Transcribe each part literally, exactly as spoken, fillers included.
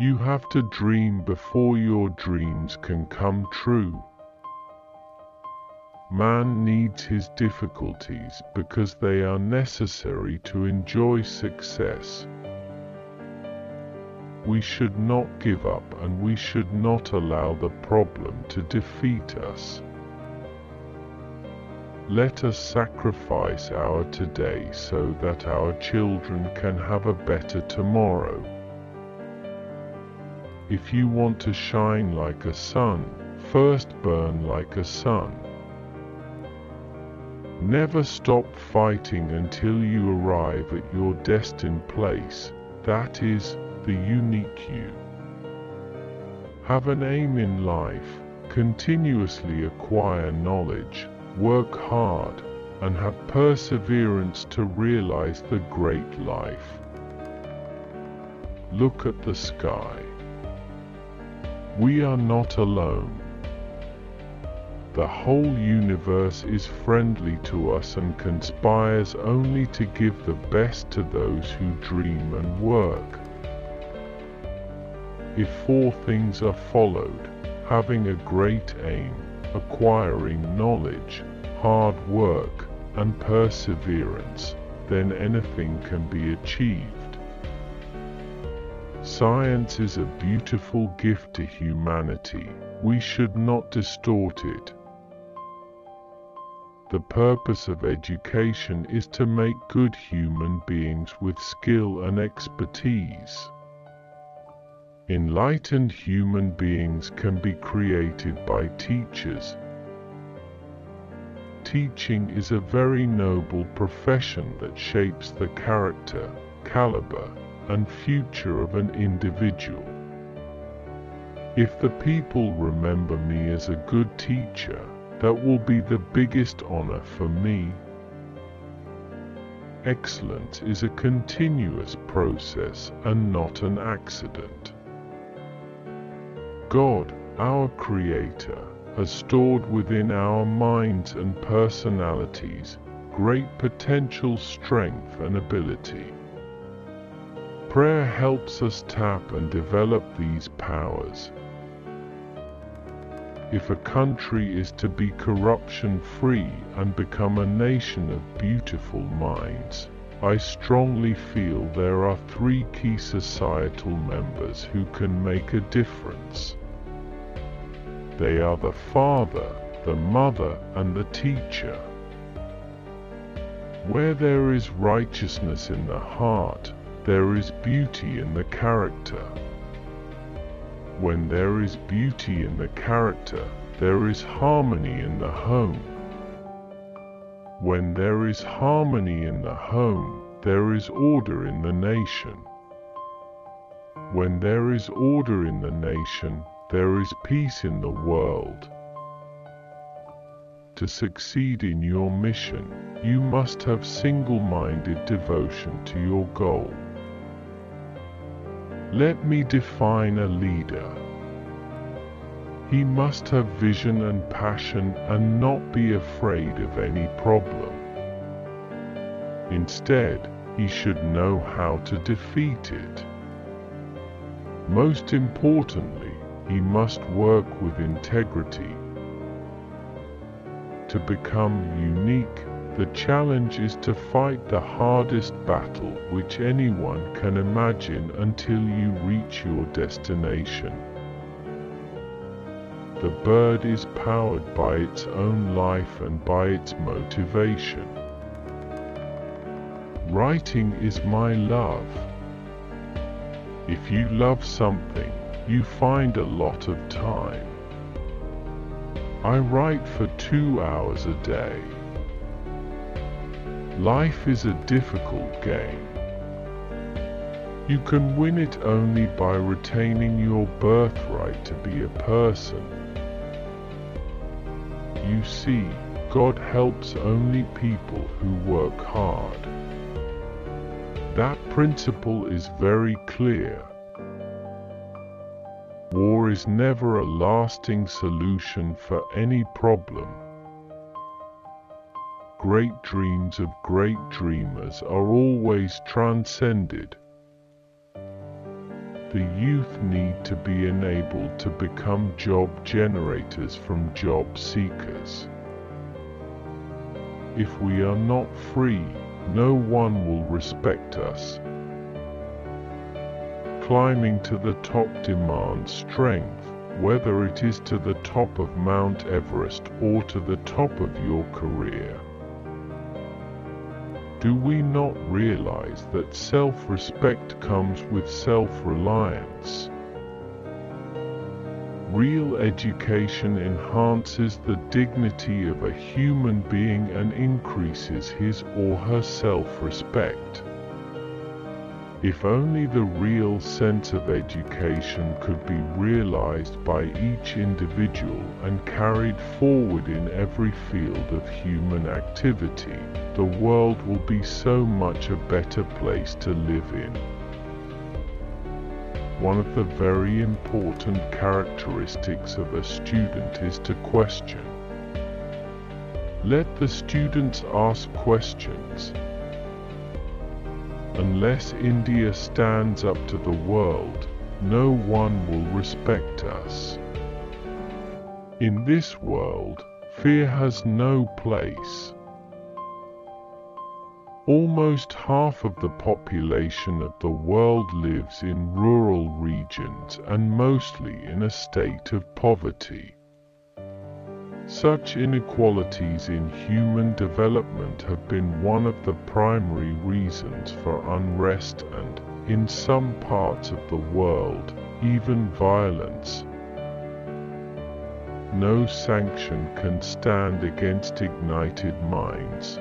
You have to dream before your dreams can come true. Man needs his difficulties because they are necessary to enjoy success. We should not give up, and we should not allow the problem to defeat us. Let us sacrifice our today so that our children can have a better tomorrow. If you want to shine like a sun, first burn like a sun. Never stop fighting until you arrive at your destined place, that is, the unique you. Have an aim in life, continuously acquire knowledge, work hard, and have perseverance to realize the great life. Look at the sky. We are not alone. The whole universe is friendly to us and conspires only to give the best to those who dream and work. If four things are followed: having a great aim, acquiring knowledge, hard work, and perseverance, then anything can be achieved. Science is a beautiful gift to humanity. We should not distort it. The purpose of education is to make good human beings with skill and expertise. Enlightened human beings can be created by teachers. Teaching is a very noble profession that shapes the character, caliber, and future of an individual. If the people remember me as a good teacher, that will be the biggest honor for me. Excellence is a continuous process and not an accident. God, our Creator, has stored within our minds and personalities great potential strength and ability. Prayer helps us tap and develop these powers. If a country is to be corruption-free and become a nation of beautiful minds, I strongly feel there are three key societal members who can make a difference. They are the father, the mother, and the teacher. Where there is righteousness in the heart, there is beauty in the character. When there is beauty in the character, there is harmony in the home. When there is harmony in the home, there is order in the nation. When there is order in the nation, there is peace in the world. To succeed in your mission, you must have single-minded devotion to your goal. Let me define a leader. He must have vision and passion and not be afraid of any problem. Instead, he should know how to defeat it. Most importantly, he must work with integrity. To become unique, the challenge is to fight the hardest battle which anyone can imagine until you reach your destination. The bird is powered by its own life and by its motivation. Writing is my love. If you love something, you find a lot of time. I write for two hours a day. Life is a difficult game. You can win it only by retaining your birthright to be a person. You see, God helps only people who work hard. That principle is very clear. War is never a lasting solution for any problem. Great dreams of great dreamers are always transcended. The youth need to be enabled to become job generators from job seekers. If we are not free, no one will respect us. Climbing to the top demands strength, whether it is to the top of Mount Everest or to the top of your career. Do we not realize that self-respect comes with self-reliance? Real education enhances the dignity of a human being and increases his or her self-respect. If only the real sense of education could be realized by each individual and carried forward in every field of human activity, the world will be so much a better place to live in. One of the very important characteristics of a student is to question. Let the students ask questions. Unless India stands up to the world, no one will respect us. In this world, fear has no place. Almost half of the population of the world lives in rural regions and mostly in a state of poverty. Such inequalities in human development have been one of the primary reasons for unrest and, in some parts of the world, even violence. No sanction can stand against ignited minds.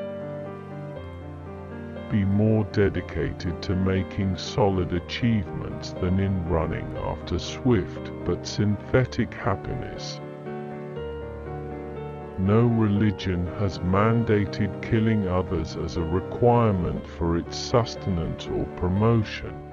Be more dedicated to making solid achievements than in running after swift but synthetic happiness. No religion has mandated killing others as a requirement for its sustenance or promotion.